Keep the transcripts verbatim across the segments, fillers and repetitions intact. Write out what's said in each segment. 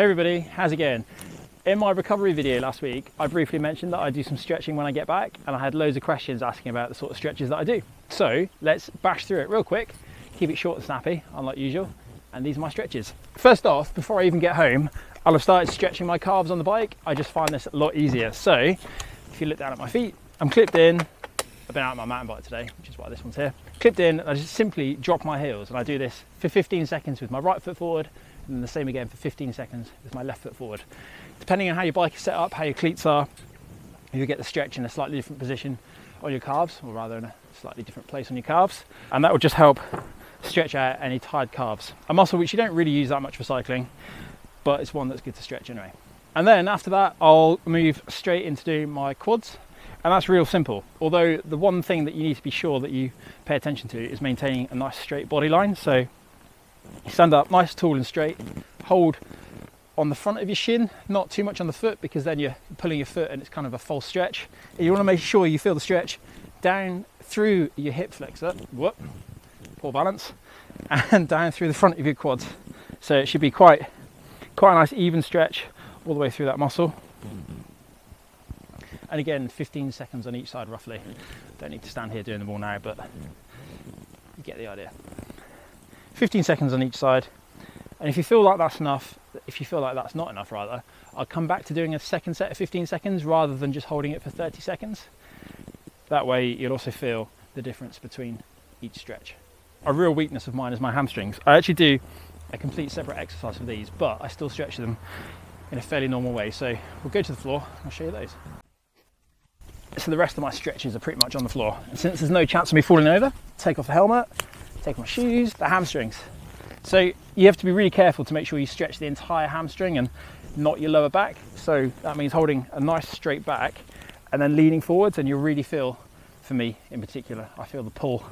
Hey everybody, how's it going? In my recovery video last week, I briefly mentioned that I do some stretching when I get back, and I had loads of questions asking about the sort of stretches that I do. So let's bash through it real quick, keep it short and snappy, unlike usual, and these are my stretches. First off, before I even get home, I'll have started stretching my calves on the bike. I just find this a lot easier. So if you look down at my feet, I'm clipped in. I've been out on my mountain bike today, which is why this one's here. Clipped in, and I just simply drop my heels, and I do this for fifteen seconds with my right foot forward, and then the same again for fifteen seconds with my left foot forward. Depending on how your bike is set up, how your cleats are, you get the stretch in a slightly different position on your calves, or rather in a slightly different place on your calves, and that will just help stretch out any tired calves. A muscle which you don't really use that much for cycling, but it's one that's good to stretch anyway. And then after that, I'll move straight into doing my quads, and that's real simple. Although the one thing that you need to be sure that you pay attention to is maintaining a nice straight body line. So you stand up nice, tall and straight, hold on the front of your shin, not too much on the foot, because then you're pulling your foot and it's kind of a false stretch. And you want to make sure you feel the stretch down through your hip flexor, whoop, poor balance, and down through the front of your quads. So it should be quite, quite a nice even stretch all the way through that muscle. And again, fifteen seconds on each side roughly. Don't need to stand here doing them all now, but you get the idea. fifteen seconds on each side. And if you feel like that's enough, if you feel like that's not enough rather, I'll come back to doing a second set of fifteen seconds rather than just holding it for thirty seconds. That way you'll also feel the difference between each stretch. A real weakness of mine is my hamstrings. I actually do a complete separate exercise for these, but I still stretch them in a fairly normal way. So we'll go to the floor and I'll show you those. So the rest of my stretches are pretty much on the floor. And since there's no chance of me falling over, take off the helmet, take my shoes, the hamstrings. So you have to be really careful to make sure you stretch the entire hamstring and not your lower back. So that means holding a nice straight back and then leaning forwards, and you'll really feel, for me in particular, I feel the pull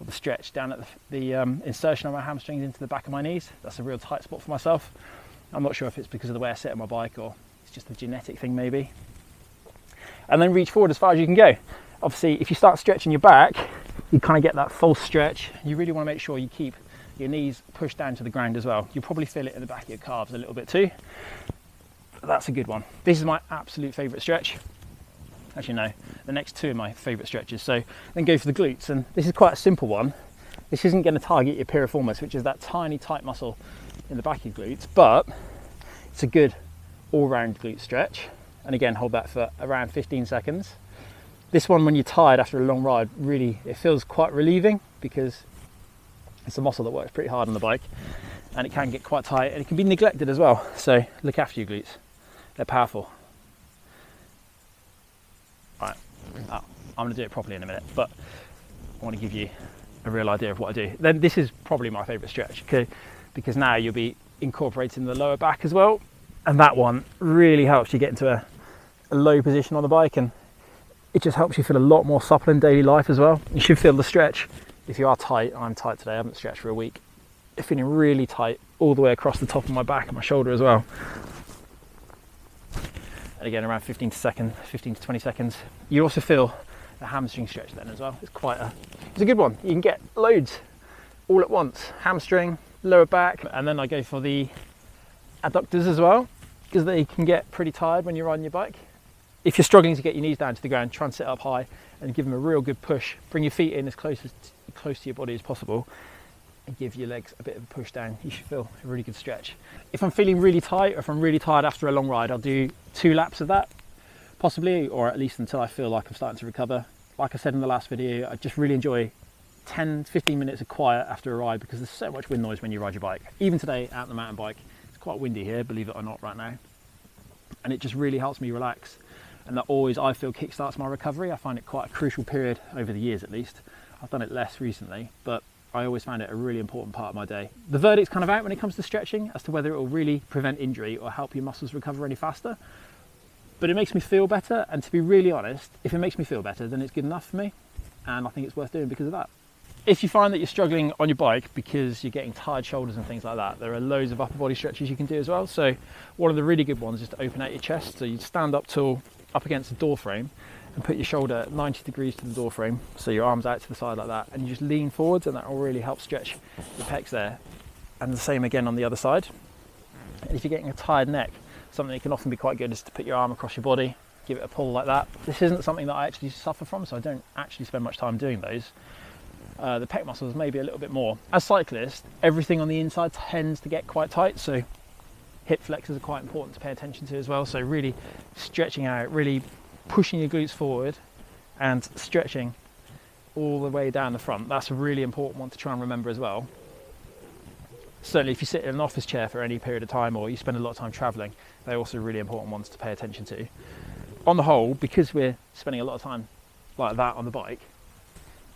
or the stretch down at the, the um, insertion of my hamstrings into the back of my knees. That's a real tight spot for myself. I'm not sure if it's because of the way I sit on my bike or it's just a genetic thing maybe. And then reach forward as far as you can go. Obviously, if you start stretching your back, you kind of get that false stretch. You really want to make sure you keep your knees pushed down to the ground as well. You'll probably feel it in the back of your calves a little bit too. But that's a good one. This is my absolute favorite stretch. Actually, no, the next two are my favorite stretches. So then go for the glutes, and this is quite a simple one. This isn't going to target your piriformis, which is that tiny tight muscle in the back of your glutes, but it's a good all-round glute stretch. And again, hold that for around fifteen seconds. This one, when you're tired after a long ride, really, it feels quite relieving because it's a muscle that works pretty hard on the bike, and it can get quite tight and it can be neglected as well. So look after your glutes. They're powerful. All right, oh, I'm gonna do it properly in a minute, but I wanna give you a real idea of what I do. Then this is probably my favorite stretch, okay? Because now you'll be incorporating the lower back as well. And that one really helps you get into a, a low position on the bike, and it just helps you feel a lot more supple in daily life as well. You should feel the stretch. If you are tight, I'm tight today, I haven't stretched for a week. I'm feeling really tight all the way across the top of my back and my shoulder as well. And again, around fifteen to twenty seconds. You also feel the hamstring stretch then as well. It's quite a, it's a good one. You can get loads all at once. Hamstring, lower back, and then I go for the adductors as well, because they can get pretty tired when you're riding your bike. If you're struggling to get your knees down to the ground, try and sit up high and give them a real good push. Bring your feet in as close as close to your body as possible and give your legs a bit of a push down. You should feel a really good stretch. If I'm feeling really tight or if I'm really tired after a long ride, I'll do two laps of that possibly, or at least until I feel like I'm starting to recover. Like I said in the last video, I just really enjoy ten to fifteen minutes of quiet after a ride because there's so much wind noise when you ride your bike. Even today out on the mountain bike, quite windy here, believe it or not, right now, and it just really helps me relax, and that always, I feel, kickstarts my recovery. I find it quite a crucial period over the years, at least. I've done it less recently, but I always found it a really important part of my day. The verdict's kind of out when it comes to stretching as to whether it will really prevent injury or help your muscles recover any faster, but it makes me feel better, and to be really honest, if it makes me feel better, then it's good enough for me, and I think it's worth doing because of that. If you find that you're struggling on your bike because you're getting tired shoulders and things like that, there are loads of upper body stretches you can do as well. So one of the really good ones is to open out your chest. So you stand up tall, up against the door frame, and put your shoulder ninety degrees to the door frame. So your arms out to the side like that, and you just lean forwards, and that will really help stretch your pecs there. And the same again on the other side. And if you're getting a tired neck, something that can often be quite good is to put your arm across your body, give it a pull like that. This isn't something that I actually suffer from, so I don't actually spend much time doing those. Uh, the pec muscles maybe a little bit more. As cyclists, everything on the inside tends to get quite tight, so hip flexors are quite important to pay attention to as well. So really stretching out, really pushing your glutes forward and stretching all the way down the front. That's a really important one to try and remember as well. Certainly if you sit in an office chair for any period of time or you spend a lot of time traveling, they're also really important ones to pay attention to. On the whole, because we're spending a lot of time like that on the bike,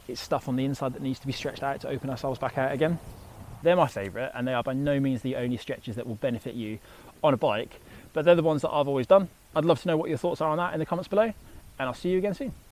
it's stuff on the inside that needs to be stretched out to open ourselves back out again. They're my favourite, and they are by no means the only stretches that will benefit you on a bike, but they're the ones that I've always done. I'd love to know what your thoughts are on that in the comments below, and I'll see you again soon.